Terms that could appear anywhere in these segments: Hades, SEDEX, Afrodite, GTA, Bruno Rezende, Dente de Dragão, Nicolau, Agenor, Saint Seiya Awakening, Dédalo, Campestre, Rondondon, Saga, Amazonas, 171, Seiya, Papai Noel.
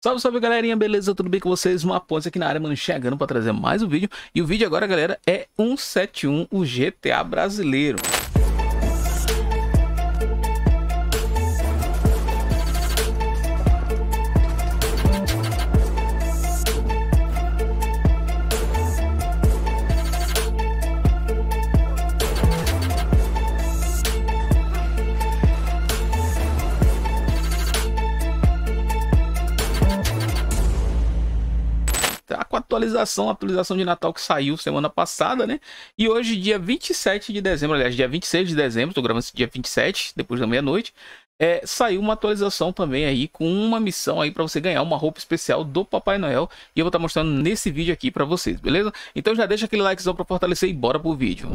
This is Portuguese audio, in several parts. Salve, salve galerinha, beleza? Tudo bem com vocês? Uma ponte aqui na área, mano, chegando pra trazer mais um vídeo. E o vídeo agora, galera, é 171, o GTA brasileiro. Atualização de Natal que saiu semana passada, né? E hoje, dia 27 de dezembro, aliás, dia 26 de dezembro, tô gravando esse dia 27, depois da meia-noite, saiu uma atualização também aí com uma missão aí para você ganhar uma roupa especial do Papai Noel, e eu vou estar mostrando nesse vídeo aqui para vocês, beleza? Então já deixa aquele likezão para fortalecer e bora pro vídeo.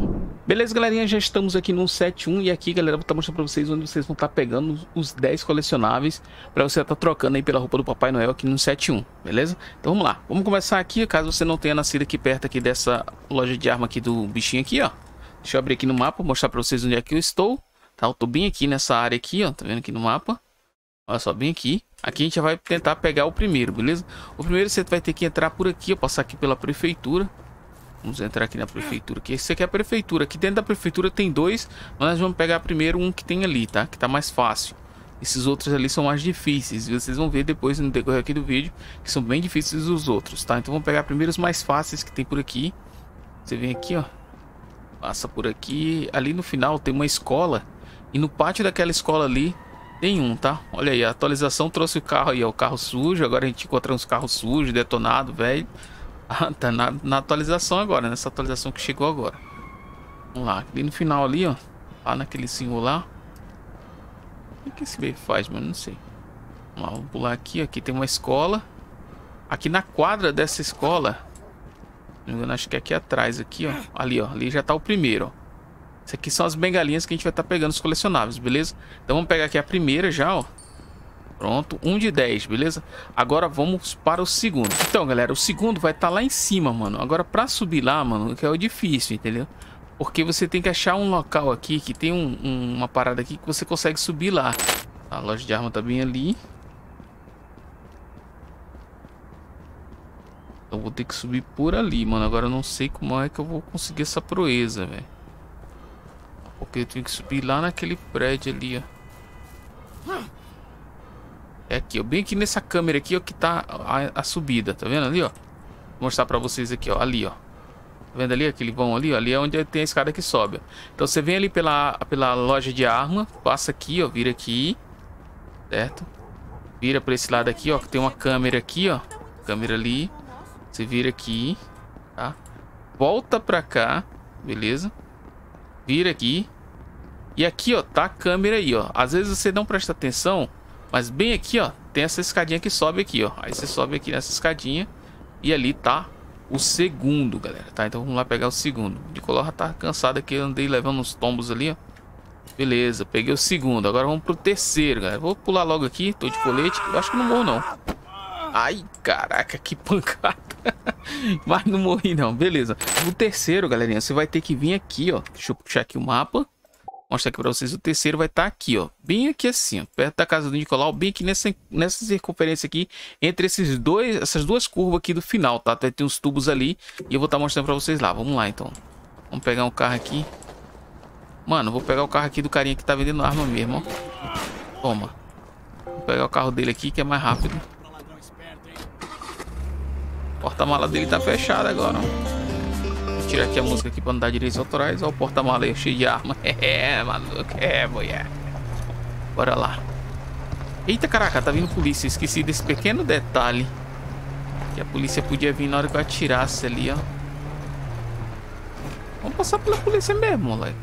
Beleza, galerinha, já estamos aqui no 171 e aqui, galera, eu vou estar mostrando para vocês onde vocês vão estar pegando os 10 colecionáveis para você estar trocando aí pela roupa do Papai Noel aqui no 171, beleza? Então vamos lá, vamos começar aqui, caso você não tenha nascido aqui perto aqui dessa loja de arma aqui do bichinho aqui, ó. Deixa eu abrir aqui no mapa, mostrar para vocês onde é que eu estou, tá? Eu tô bem aqui nessa área aqui, ó, tá vendo aqui no mapa? Olha só, bem aqui. Aqui a gente já vai tentar pegar o primeiro, beleza? O primeiro você vai ter que entrar por aqui, ó, passar aqui pela prefeitura. Vamos entrar aqui na prefeitura, que esse aqui é a prefeitura. Aqui dentro da prefeitura tem dois, mas nós vamos pegar primeiro um que tem ali, tá? Que tá mais fácil. Esses outros ali são mais difíceis, e vocês vão ver depois no decorrer aqui do vídeo, que são bem difíceis os outros, tá? Então vamos pegar primeiro os mais fáceis que tem por aqui. Você vem aqui, ó, passa por aqui. Ali no final tem uma escola, e no pátio daquela escola ali tem um, tá? Olha aí, a atualização trouxe o carro aí, ó, o carro sujo. Agora a gente encontrou uns carros sujos, detonado, velho. Ah, tá na atualização agora, nessa atualização que chegou agora. Vamos lá, ali no final ali, ó, lá naquele senhor lá. O que esse bebê faz, mano? Não sei. Vamos lá, vamos pular aqui, aqui tem uma escola. Aqui na quadra dessa escola, não me engano, acho que é aqui atrás, aqui, ó. Ali, ó, ali já tá o primeiro, ó. Isso aqui são as bengalinhas que a gente vai estar pegando os colecionáveis, beleza? Então vamos pegar aqui a primeira já, ó. Pronto, 1 de 10, beleza? Agora vamos para o segundo. Então, galera, o segundo vai estar lá em cima, mano. Agora, para subir lá, mano, que é o difícil, entendeu? Porque você tem que achar um local aqui, que tem uma parada aqui que você consegue subir lá. A loja de arma tá bem ali. Então, vou ter que subir por ali, mano. Agora, eu não sei como é que eu vou conseguir essa proeza, velho. Porque eu tenho que subir lá naquele prédio ali, ó. É aqui, ó, bem aqui nessa câmera aqui, ó, que tá a subida, tá vendo ali, ó? Vou mostrar pra vocês aqui, ó, ali, ó. Tá vendo ali aquele vão ali, ó? Ali é onde tem a escada que sobe, ó. Então você vem ali pela loja de arma, passa aqui, ó, vira aqui, certo? Vira pra esse lado aqui, ó, que tem uma câmera aqui, ó. Câmera ali, você vira aqui, tá? Volta pra cá, beleza? Vira aqui. E aqui, ó, tá a câmera aí, ó. Às vezes você não presta atenção, mas bem aqui, ó, tem essa escadinha que sobe aqui, ó. Aí você sobe aqui nessa escadinha e ali tá o segundo, galera, tá? Então vamos lá pegar o segundo. O Nicolau já tá cansado aqui, eu andei levando uns tombos ali, ó. Beleza, peguei o segundo. Agora vamos pro terceiro, galera. Vou pular logo aqui, tô de colete. Eu acho que não morro, não. Ai, caraca, que pancada. Mas não morri, não. Beleza. O terceiro, galerinha, você vai ter que vir aqui, ó. Deixa eu puxar aqui o mapa. Mostrar aqui pra vocês, o terceiro vai estar aqui, ó. Bem aqui assim, ó, perto da casa do Nicolau, bem aqui nessa circunferência aqui, entre essas duas curvas aqui do final, tá? Até tem uns tubos ali e eu vou estar mostrando pra vocês lá. Vamos lá, então. Vamos pegar um carro aqui. Mano, vou pegar o carro aqui do carinha que tá vendendo arma mesmo, ó. Toma. Vou pegar o carro dele aqui, que é mais rápido. O porta-mala dele tá fechado agora, ó. Tirar aqui a música aqui pra não dar direitos autorais. Olha o porta-mala aí, cheio de arma. É, maluco, é, mulher. Bora lá. Eita, caraca, tá vindo polícia. Esqueci desse pequeno detalhe, que a polícia podia vir na hora que eu atirasse ali, ó. Vamos passar pela polícia mesmo, moleque.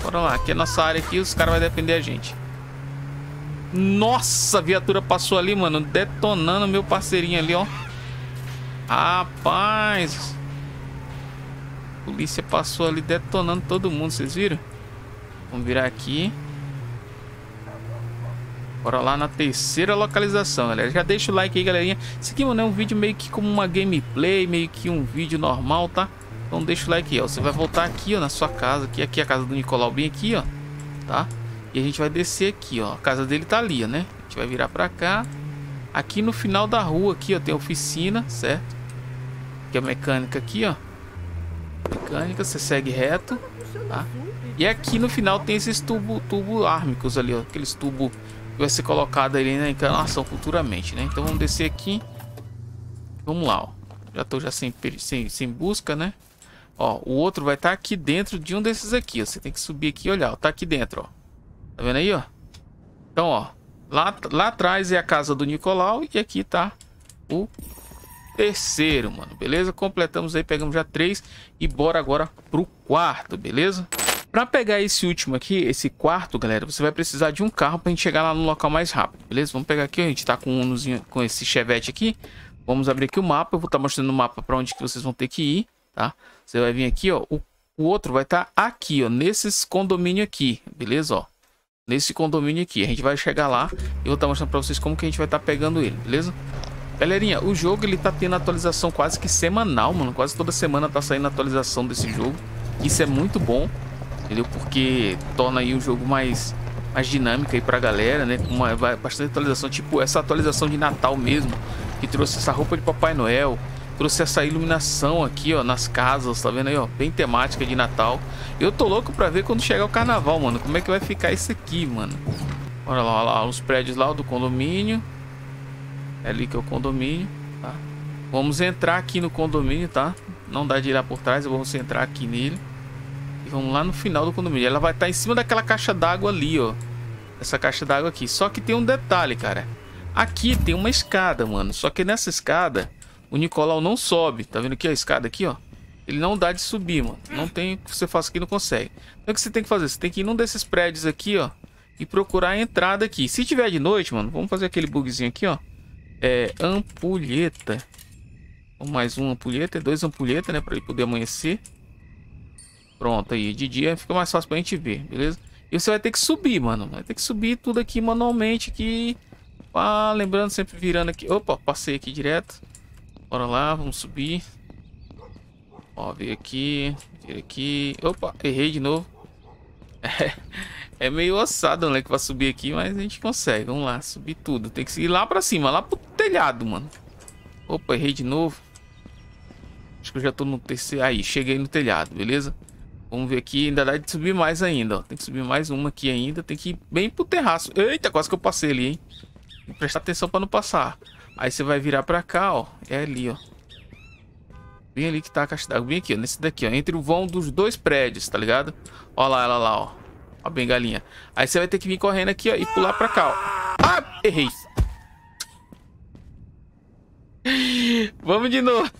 Bora lá, aqui é a nossa área aqui, os caras vão defender a gente. Nossa, a viatura passou ali, mano, detonando meu parceirinho ali, ó. Rapaz, a polícia passou ali detonando todo mundo, vocês viram? Vamos virar aqui. Bora lá na terceira localização, galera. Já deixa o like aí, galerinha. Isso aqui, mano, é um vídeo meio que como uma gameplay, meio que um vídeo normal, tá? Então deixa o like aí, ó. Você vai voltar aqui, ó, na sua casa. Aqui é a casa do Nicolau, bem aqui, ó. Tá? E a gente vai descer aqui, ó. A casa dele tá ali, ó, né? A gente vai virar pra cá. Aqui no final da rua, aqui, ó, tem a oficina, certo? Que é a mecânica aqui, ó. Mecânica, você segue reto, tá? E aqui no final tem esses tubos ármicos ali, ó. Aqueles tubos que vai ser colocado ali na encarnação futuramente, né? Então vamos descer aqui. Vamos lá, ó. Já tô já sem busca, né? Ó, o outro vai estar aqui dentro de um desses aqui, ó. Você tem que subir aqui e olhar, ó. Tá aqui dentro, ó. Tá vendo aí, ó? Então, ó. Lá atrás é a casa do Nicolau e aqui tá o terceiro, mano. Beleza? Completamos aí, pegamos já 3 e bora agora pro quarto, beleza? Pra pegar esse último aqui, esse quarto, galera, você vai precisar de um carro pra gente chegar lá no local mais rápido, beleza? Vamos pegar aqui, a gente tá com um Unozinho, com esse Chevette aqui. Vamos abrir aqui o mapa, eu vou estar mostrando o mapa pra onde que vocês vão ter que ir, tá? Você vai vir aqui, ó, o outro vai estar aqui, ó, nesses condomínio aqui, beleza, ó? Nesse condomínio aqui, a gente vai chegar lá e vou estar mostrando pra vocês como que a gente vai estar pegando ele, beleza? Galerinha, o jogo ele tá tendo atualização quase que semanal, mano. Quase toda semana tá saindo atualização desse jogo. Isso é muito bom, entendeu? Porque torna aí o jogo mais dinâmico aí pra galera, né? Bastante atualização, tipo essa atualização de Natal mesmo, que trouxe essa roupa de Papai Noel, trouxe essa iluminação aqui, ó, nas casas, tá vendo aí, ó, bem temática de Natal. Eu tô louco pra ver quando chegar o Carnaval, mano, como é que vai ficar isso aqui, mano. Olha lá, os prédios lá do condomínio. É ali que é o condomínio, tá? Vamos entrar aqui no condomínio, tá? Não dá de ir lá por trás, eu vou entrar aqui nele. E vamos lá no final do condomínio. Ela vai estar em cima daquela caixa d'água ali, ó. Essa caixa d'água aqui. Só que tem um detalhe, cara. Aqui tem uma escada, mano. Só que nessa escada... o Nicolau não sobe, tá vendo aqui a escada aqui, ó? Ele não dá de subir, mano. Não tem o que você faz aqui, não consegue. Então o que você tem que fazer? Você tem que ir num desses prédios aqui, ó, e procurar a entrada aqui. Se tiver de noite, mano, vamos fazer aquele bugzinho aqui, ó. É, ampulheta. Mais uma ampulheta, 2 ampulhetas, né, pra ele poder amanhecer. Pronto, aí de dia fica mais fácil pra gente ver, beleza? E você vai ter que subir, mano. Vai ter que subir tudo aqui manualmente, que... ah, lembrando, sempre virando aqui. Opa, passei aqui direto. Bora lá, vamos subir. Ó, vir aqui. Opa, errei de novo. É meio ossado, né, que vai subir aqui, mas a gente consegue. Vamos lá, subir tudo. Tem que ir lá pra cima, lá pro telhado, mano. Opa, errei de novo. Acho que eu já tô no terceiro. Aí, cheguei no telhado, beleza? Vamos ver aqui, ainda dá de subir mais ainda, ó. Tem que subir mais uma aqui ainda. Tem que ir bem pro terraço. Eita, quase que eu passei ali, hein? Tem que prestar atenção pra não passar. Aí você vai virar pra cá, ó. É ali, ó. Bem ali que tá a caixa d'água. Bem aqui, ó. Nesse daqui, ó. Entre o vão dos dois prédios, tá ligado? Ó lá, ela lá, ó. Ó a bengalinha. Aí você vai ter que vir correndo aqui, ó. E pular pra cá, ó. Ah, errei. Vamos de novo.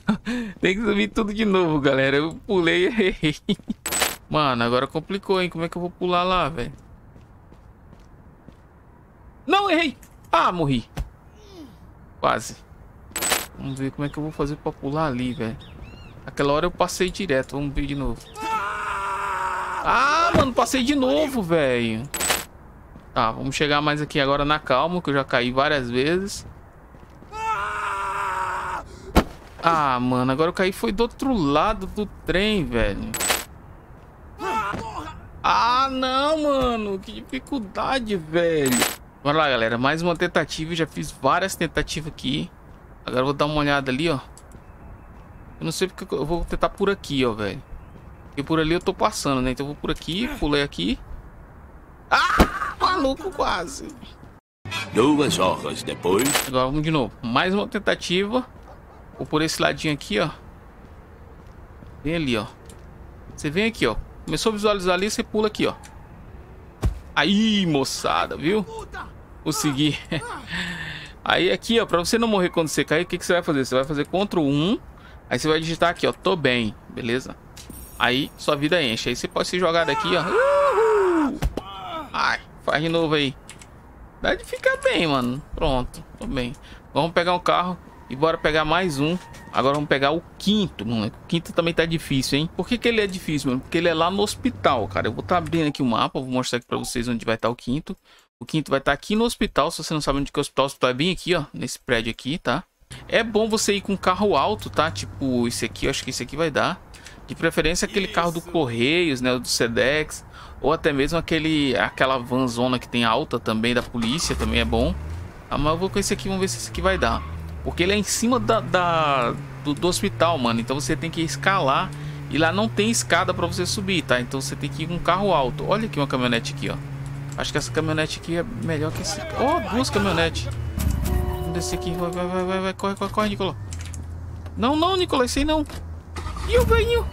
Tem que subir tudo de novo, galera. Eu pulei e errei. Mano, agora complicou, hein? Como é que eu vou pular lá, velho? Não, errei. Ah, morri. Quase. Vamos ver como é que eu vou fazer pra pular ali, velho. Aquela hora eu passei direto. Vamos ver de novo. Ah, mano, passei de novo, velho. Tá, vamos chegar mais aqui agora na calma, que eu já caí várias vezes. Ah, mano, agora eu caí foi do outro lado do trem, velho. Ah, não, mano. Que dificuldade, velho. Bora lá, galera. Mais uma tentativa. Eu já fiz várias tentativas aqui. Agora eu vou dar uma olhada ali, ó. Eu não sei porque eu vou tentar por aqui, ó, velho. Porque por ali eu tô passando, né? Então eu vou por aqui, pulei aqui. Ah! Maluco, quase. 2 horas depois. Agora vamos de novo. Mais uma tentativa. Vou por esse ladinho aqui, ó. Vem ali, ó. Você vem aqui, ó. Começou a visualizar ali, você pula aqui, ó. Aí, moçada, viu? Consegui. Aí aqui, ó, pra você não morrer quando você cair, o que você vai fazer? Você vai fazer Ctrl+1. Aí você vai digitar aqui, ó, tô bem, beleza? Aí sua vida enche. Aí você pode se jogar daqui, ó. Uhul! Ai, faz de novo aí. Dá de ficar bem, mano. Pronto, tô bem. Vamos pegar um carro e bora pegar mais um. Agora vamos pegar o quinto, mano. O quinto também tá difícil, hein? Por que que ele é difícil, mano? Porque ele é lá no hospital, cara. Eu vou estar abrindo aqui o mapa, vou mostrar aqui pra vocês onde vai estar o quinto. O quinto vai estar aqui no hospital. Se você não sabe onde que é o hospital é bem aqui, ó. Nesse prédio aqui, tá? É bom você ir com carro alto, tá? Tipo esse aqui, eu acho que esse aqui vai dar. De preferência aquele carro do Correios, né? O do SEDEX. Ou até mesmo aquela vanzona que tem alta também, da polícia, também é bom. Ah, mas eu vou com esse aqui, vamos ver se esse aqui vai dar. Porque ele é em cima do hospital, mano. Então você tem que escalar. E lá não tem escada pra você subir, tá? Então você tem que ir com um carro alto. Olha aqui uma caminhonete aqui, ó. Acho que essa caminhonete aqui é melhor que essa. Ó, oh, duas caminhonetes. Vamos descer aqui. Vai, vai, vai, vai, vai. Corre, corre, corre, Nicolau. Não, não, Nicolau. Isso aí não. E o velhinho?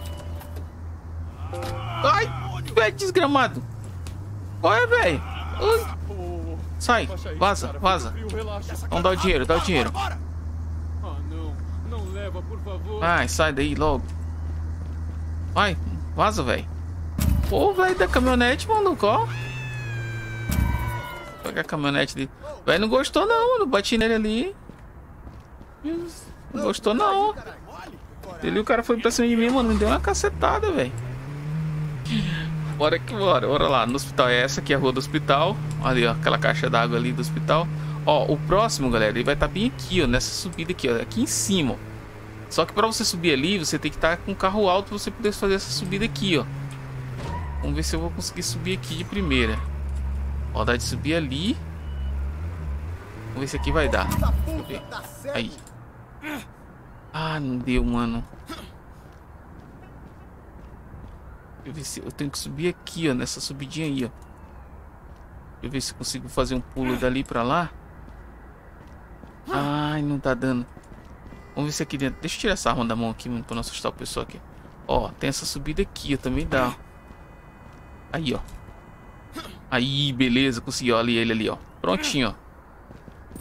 Ai, velho desgramado. Olha, velho. Sai, vaza, vaza. Vamos dar o dinheiro, dá o dinheiro. Ai, sai daí logo. Ai, vaza, velho. Pô, velho da caminhonete, maluco, ó. Pega a caminhonete dele. Velho, não gostou não, mano. Bati nele ali. Não gostou não. Ele, o cara foi pra cima de mim, mano. Me deu uma cacetada, velho. Bora que bora. Bora lá. No hospital é essa aqui, é a rua do hospital. Ali, ó. Aquela caixa d'água ali do hospital. Ó, o próximo, galera, ele vai estar bem aqui, ó. Nessa subida aqui, ó. Aqui em cima, ó. Só que pra você subir ali, você tem que estar com o carro alto pra você poder fazer essa subida aqui, ó. Vamos ver se eu vou conseguir subir aqui de primeira. Ó, dá de subir ali. Vamos ver se aqui vai dar. Aí. Ah, não deu, mano. Deixa eu ver se eu tenho que subir aqui, ó. Nessa subidinha aí, ó. Deixa eu ver se eu consigo fazer um pulo dali pra lá. Ai, não tá dando. Vamos ver se aqui dentro. Deixa eu tirar essa arma da mão aqui, mano, pra não assustar o pessoal aqui. Ó, tem essa subida aqui, ó, também dá. Aí, ó. Aí, beleza, consegui, ó, ali, ele ali, ó. Prontinho, ó.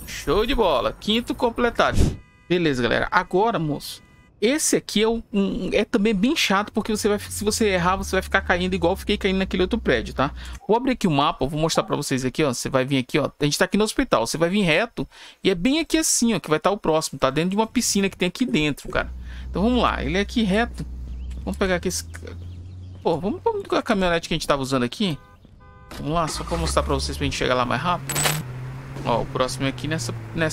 Show de bola. Quinto completado. Beleza, galera. Agora, moço. Esse aqui é, é também bem chato, porque você vai, se você errar, você vai ficar caindo igual eu fiquei caindo naquele outro prédio, tá? Vou abrir aqui o mapa, vou mostrar pra vocês aqui, ó. Você vai vir aqui, ó. A gente tá aqui no hospital. Você vai vir reto e é bem aqui assim, ó, que vai estar o próximo. Tá dentro de uma piscina que tem aqui dentro, cara. Então vamos lá. Ele é aqui reto. Vamos pegar aqui esse... Pô, vamos com a caminhonete que a gente tava usando aqui. Vamos lá, só pra mostrar pra vocês pra gente chegar lá mais rápido. Ó, o próximo é aqui nessa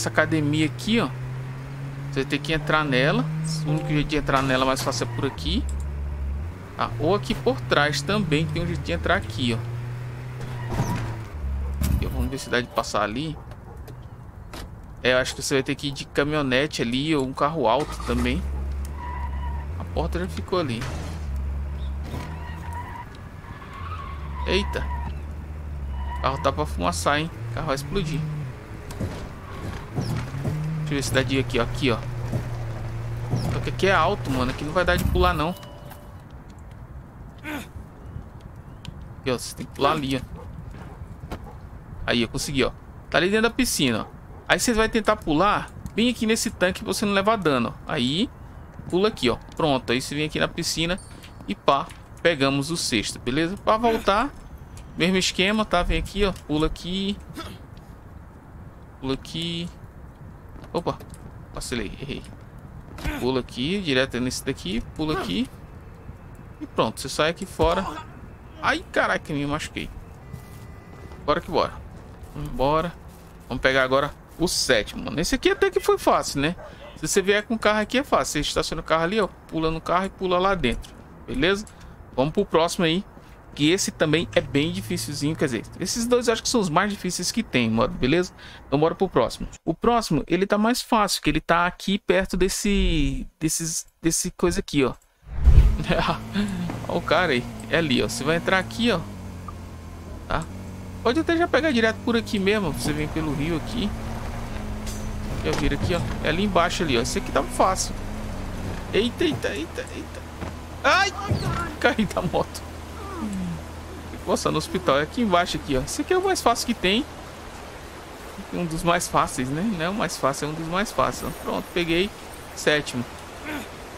academia aqui, ó. Você tem que entrar nela. O único jeito de entrar nela mais fácil é por aqui. Ah, ou aqui por trás também. Tem um jeito de entrar aqui, ó. Vamos ver se dá de passar ali. É, eu acho que você vai ter que ir de caminhonete ali. Ou um carro alto também. A porta já ficou ali. Eita. O carro tá pra fumaçar, hein. O carro vai explodir. Deixa eu ver se dá de aqui, ó. Aqui, ó. Só que aqui é alto, mano. Aqui não vai dar de pular, não. Aqui, ó. Você tem que pular ali, ó. Aí, eu consegui, ó. Tá ali dentro da piscina, ó. Aí você vai tentar pular bem aqui nesse tanque pra você não levar dano, ó. Aí, pula aqui, ó. Pronto. Aí você vem aqui na piscina e pá. Pegamos o sexto, beleza? Pra voltar, mesmo esquema, tá? Vem aqui, ó. Pula aqui. Pula aqui. Opa, vacilei, errei. Pula aqui, direto nesse daqui. Pula aqui. E pronto, você sai aqui fora. Ai, caraca, me machuquei. Bora que bora. Vamos embora. Vamos pegar agora o sétimo, mano. Esse aqui até que foi fácil, né? Se você vier com o carro aqui é fácil. Você estaciona o carro ali, ó. Pula no carro e pula lá dentro. Beleza? Vamos pro próximo aí. Que esse também é bem dificilzinho. Quer dizer, esses dois eu acho que são os mais difíceis que tem, mano, beleza? Então bora pro próximo. O próximo, ele tá mais fácil, que ele tá aqui perto desse coisa aqui, ó. Olha o cara aí. É ali, ó. Você vai entrar aqui, ó. Tá? Pode até já pegar direto por aqui mesmo. Você vem pelo rio aqui. Eu viro aqui, ó. É ali embaixo ali, ó. Esse aqui tá fácil. Eita, eita, eita, eita. Ai! Caí da moto. Nossa, no hospital. É aqui embaixo aqui, ó. Esse aqui é o mais fácil que tem. Um dos mais fáceis, né? Não é o mais fácil, é um dos mais fáceis. Pronto, peguei. Sétimo.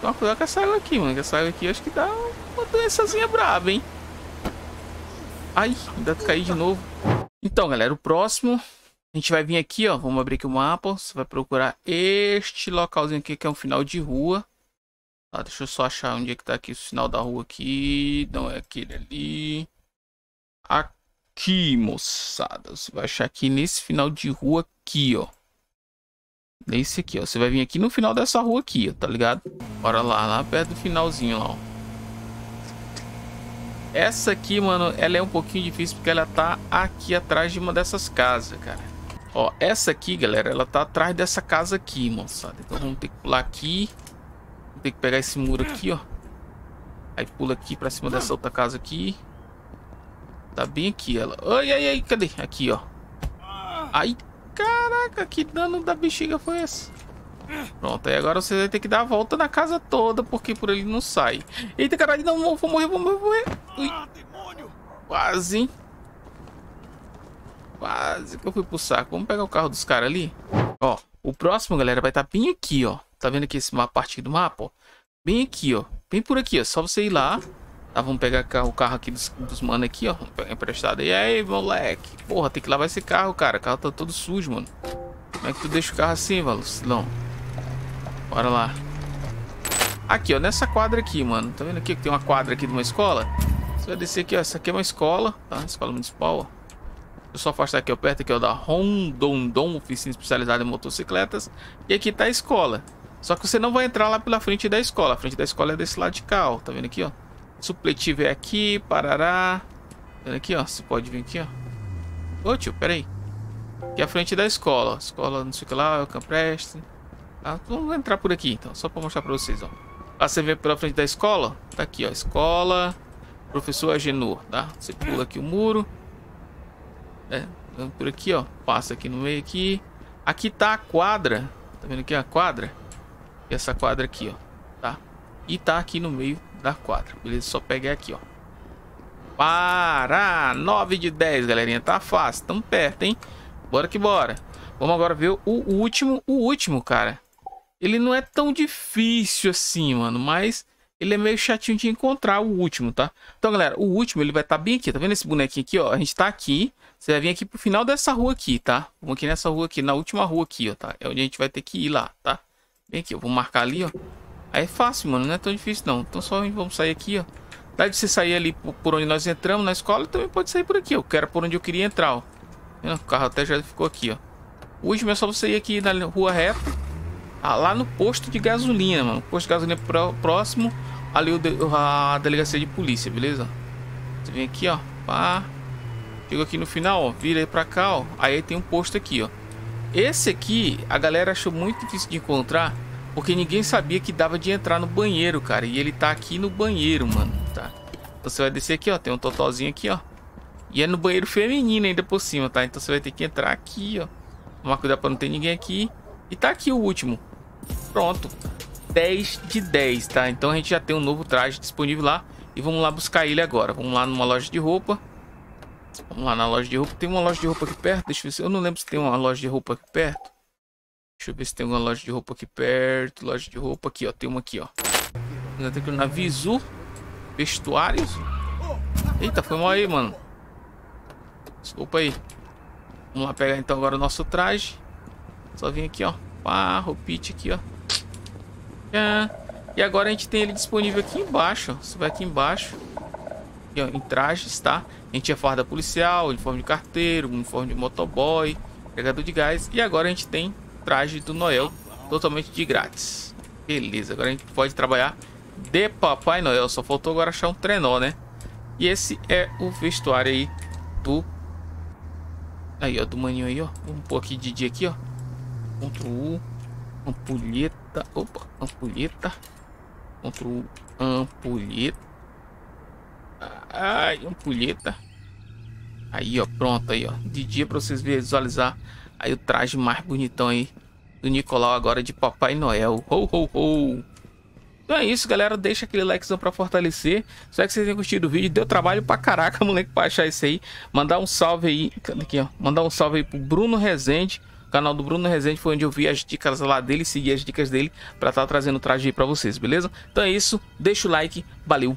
Toma cuidado com essa água aqui, mano. Essa água aqui acho que dá uma doençazinha braba, hein? Ai, ainda caí de novo. Então, galera, o próximo... A gente vai vir aqui, ó. Vamos abrir aqui o mapa. Você vai procurar este localzinho aqui, que é um final de rua. Ah, deixa eu só achar onde é que tá aqui o final da rua aqui. Não é aquele ali. Aqui, moçada. Você vai achar aqui nesse final de rua aqui, ó. Nesse aqui, ó. Você vai vir aqui no final dessa rua aqui, ó. Tá ligado? Bora lá, lá perto do finalzinho, lá, ó. Essa aqui, mano, ela é um pouquinho difícil porque ela tá aqui atrás de uma dessas casas, cara. Ó, essa aqui, galera, ela tá atrás dessa casa aqui, moçada. Então vamos ter que pular aqui. Vamos ter que pegar esse muro aqui, ó. Aí pula aqui pra cima dessa outra casa aqui. Tá bem aqui ela. Ai, ai, ai, cadê? Aqui, ó. Ai, caraca, que dano da bexiga foi esse? Pronto, aí agora você vai ter que dar a volta na casa toda, porque por ele não sai. Eita, caralho, não, vou morrer, vou morrer, vou morrer. Ui, demônio. Quase, hein? Quase que eu fui pro saco. Vamos pegar o carro dos caras ali. Ó, o próximo, galera, vai estar bem aqui, ó. Tá vendo aqui esse mapa, parte do mapa, ó? Bem aqui, ó. Bem por aqui, ó. Só você ir lá. Tá, vamos pegar o carro aqui dos mano aqui, ó. Vamos pegar emprestado. E aí, moleque? Porra, tem que lavar esse carro, cara. O carro tá todo sujo, mano. Como é que tu deixa o carro assim, Valucilão? Bora lá. Aqui, ó. Nessa quadra aqui, mano. Tá vendo aqui que tem uma quadra aqui de uma escola? Você vai descer aqui, ó. Essa aqui é uma escola, tá? Escola municipal, ó. Eu só afastar aqui, ó. Perto aqui, ó. Da Rondondon, oficina especializada em motocicletas. E aqui tá a escola. Só que você não vai entrar lá pela frente da escola. A frente da escola é desse lado de cá, ó. Tá vendo aqui, ó? Supletivo é aqui, parará. Tá vendo aqui, ó? Você pode vir aqui, ó. Ô, tio, peraí. Aqui é a frente da escola, ó. Escola, não sei o que lá, é o Campestre. Tá? Vamos entrar por aqui, então. Só pra mostrar pra vocês, ó. Lá você vê pela frente da escola. Tá aqui, ó. Escola. Professor Agenor, tá? Você pula aqui o muro. É, vamos por aqui, ó. Passa aqui no meio aqui. Aqui tá a quadra. Tá vendo aqui a quadra? E essa quadra aqui, ó. Tá? E tá aqui no meio da quadra. Beleza? Só pegar aqui, ó. Pará! 9 de 10, galerinha. Tá fácil. Tamo perto, hein? Bora que bora. Vamos agora ver o último. O último, cara. Ele não é tão difícil assim, mano. Mas ele é meio chatinho de encontrar, o último, tá? Então, galera, o último, ele vai estar bem aqui. Tá vendo esse bonequinho aqui, ó? A gente tá aqui. Você vai vir aqui pro final dessa rua aqui, tá? Vamos aqui nessa rua aqui. Na última rua aqui, ó, tá? É onde a gente vai ter que ir lá, tá? Vem aqui, eu vou marcar ali, ó. Aí é fácil, mano. Não é tão difícil, não. Então só vamos sair aqui, ó. Dá de você sair ali por onde nós entramos na escola. Também pode sair por aqui, ó. Que era por onde eu queria entrar, ó. O carro até já ficou aqui, ó. O último é só você ir aqui na rua reta. Ah, lá no posto de gasolina, mano. Posto de gasolina próximo. Ali a delegacia de polícia, beleza? Você vem aqui, ó. Pá. Chega aqui no final, ó. Vira aí pra cá, ó. Aí tem um posto aqui, ó. Esse aqui, a galera achou muito difícil de encontrar. Porque ninguém sabia que dava de entrar no banheiro, cara. E ele tá aqui no banheiro, mano, tá? Então você vai descer aqui, ó. Tem um totozinho aqui, ó. E é no banheiro feminino ainda por cima, tá? Então você vai ter que entrar aqui, ó. Tomar cuidado pra não ter ninguém aqui. E tá aqui o último. Pronto. 10 de 10, tá? Então a gente já tem um novo traje disponível lá. E vamos lá buscar ele agora. Vamos lá numa loja de roupa. Vamos lá na loja de roupa. Tem uma loja de roupa aqui perto? Deixa eu ver se... Eu não lembro se tem uma loja de roupa aqui perto. Deixa eu ver se tem alguma loja de roupa aqui perto. Loja de roupa aqui, ó. Tem uma aqui, ó. Na Visu. Vestuários. Eita, foi mal aí, mano. Desculpa aí. Vamos lá pegar então agora o nosso traje. Só vim aqui, ó. Pá, roupite aqui, ó. Tchan. E agora a gente tem ele disponível aqui embaixo, ó. Você vai aqui embaixo. Aqui, ó, em trajes, tá? A gente é farda policial, uniforme de carteiro, uniforme de motoboy, carregador de gás. E agora a gente tem... traje do Noel totalmente de grátis. Beleza, agora a gente pode trabalhar de Papai Noel. Só faltou agora achar um trenó, né? E esse é o vestuário aí do... aí, ó, do maninho aí, ó. Vamos pôr aqui Didi aqui, ó. Ctrl U. Ampulheta. Opa, ampulheta. Ctrl U. Ampulheta. Ai, ampulheta. Aí, ó, pronto aí, ó. Didi é pra vocês visualizar aí o traje mais bonitão aí do Nicolau agora de Papai Noel. Ho, ho, ho. Então é isso, galera. Deixa aquele likezão pra fortalecer. Espero que vocês tenham curtido o vídeo. Deu trabalho pra caraca, moleque, pra achar isso aí. Mandar um salve aí. Aqui, ó. Mandar um salve aí pro Bruno Rezende. O canal do Bruno Rezende foi onde eu vi as dicas lá dele. Segui as dicas dele pra estar trazendo o traje aí pra vocês, beleza? Então é isso. Deixa o like. Valeu.